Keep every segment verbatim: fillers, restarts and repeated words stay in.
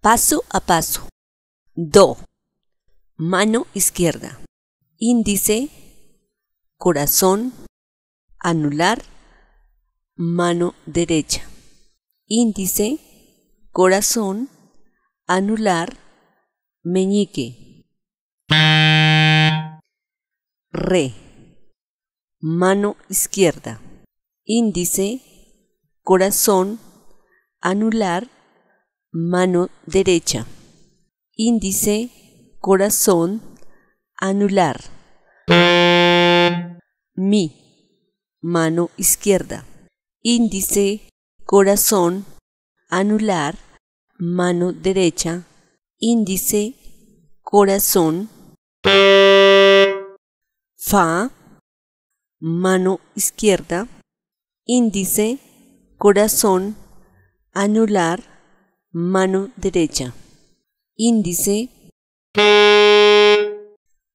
Paso a paso. Do. Mano izquierda. Índice. Corazón. Anular. Mano derecha. Índice. Corazón. Anular. Meñique. Re. Mano izquierda. Índice. Corazón. Anular. Mano derecha. Índice. Corazón. Anular. Mi. Mano izquierda. Índice. Corazón. Anular. Mano derecha. Índice. Corazón. Fa. Mano izquierda. Índice. Corazón. Anular. Mano derecha. Índice.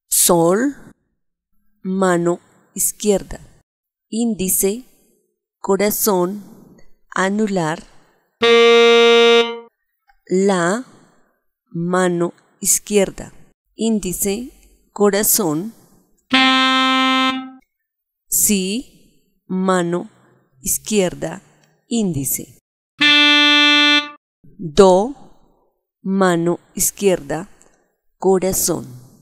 Sol. Mano izquierda. Índice. Corazón. Anular. La. Mano izquierda. Índice. Corazón. Si. Mano izquierda. Índice. Do. Mano izquierda. Corazón.